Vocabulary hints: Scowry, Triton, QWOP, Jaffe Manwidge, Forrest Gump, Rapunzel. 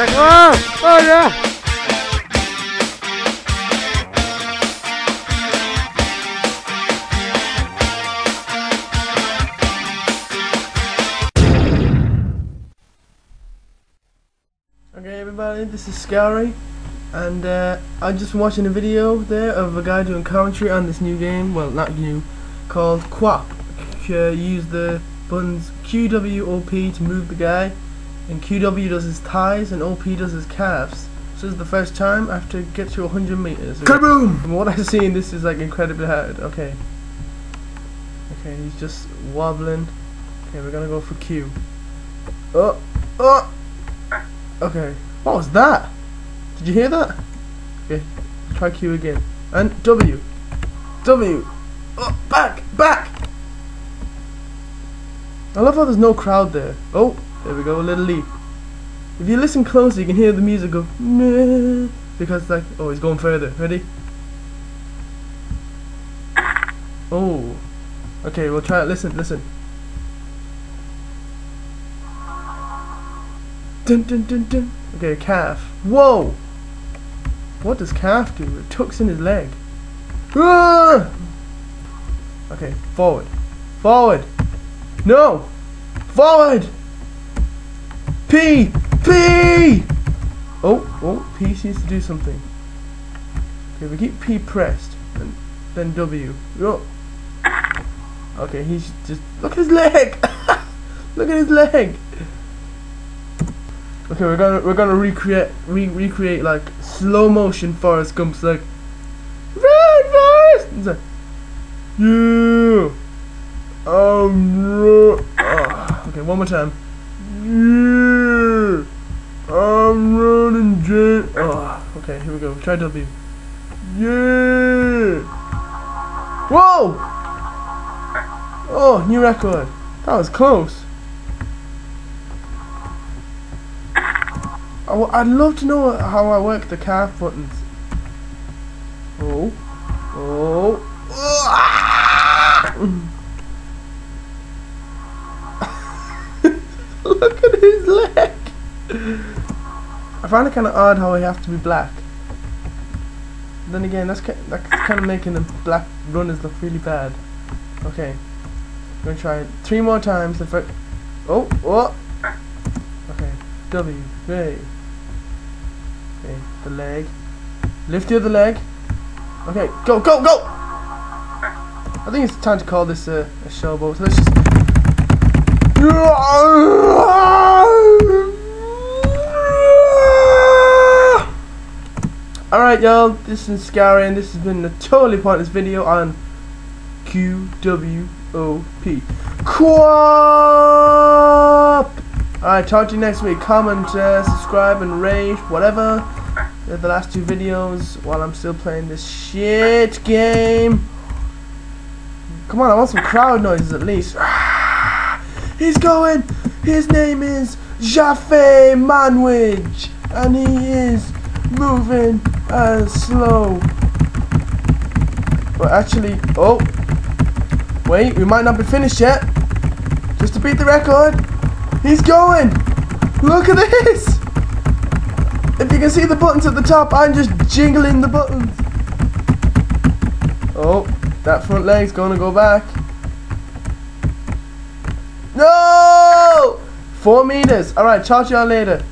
right here. Oh, oh yeah. Okay everybody, this is Scowry, and I just watching a video there of a guy doing commentary on this new game, well not new, called QWOP. You use the buttons QWOP to move the guy, and QW does his thighs and OP does his calves. So this is the first time I have to get to 100 meters. Kaboom! From what I've seen, this is like incredibly hard. Okay. Okay, he's just wobbling. Okay, we're gonna go for Q. Oh! Oh! Okay. What was that? Did you hear that? Okay, try Q again. And W! W! Oh, back! Back! I love how there's no crowd there. Oh, there we go, a little leap. If you listen closely, you can hear the music go nah, because it's like, oh, he's going further. Ready? Oh, okay, we'll try it. Listen, listen. Dun dun dun dun. Okay, calf. Whoa! What does calf do? It tucks in his leg. Ah! Okay, forward, forward. No! Forward! P! P! Oh, oh, P seems to do something. Okay, we keep P pressed, and then W. Oh. Okay, he's just... Look at his leg! Look at his leg! Okay, we're gonna recreate like slow motion Forrest Gump's like, run, Forrest! It's like, yeah! Okay, one more time. Yeah, I'm running J. Oh, okay, here we go. Try W. Yeah. Whoa! Oh, new record. That was close. I'd love to know how I work the calf buttons. Oh. Oh. Ah! Look at his leg! I find it kind of odd how he has to be black. Then again, that's kind of making the black runners look really bad. Okay, I'm gonna try it 3 more times. The first, oh, oh. Okay, W, A. Okay, the leg. Lift the other leg. Okay, go, go, go! I think it's time to call this a showboat. So let's just. Alright y'all, this is Scowry and this has been a totally pointless video on QWOP. QWOP! Alright, talk to you next week. Comment, subscribe and rate, whatever. They're the last 2 videos while I'm still playing this shit game. Come on, I want some crowd noises at least. He's going, his name is Jaffe Manwidge, and he is moving slow. But actually, oh, wait, we might not be finished yet. Just to beat the record, he's going. Look at this. If you can see the buttons at the top, I'm just jingling the buttons. Oh, that front leg's gonna go back. No! 4 meters. Alright, talk to y'all later.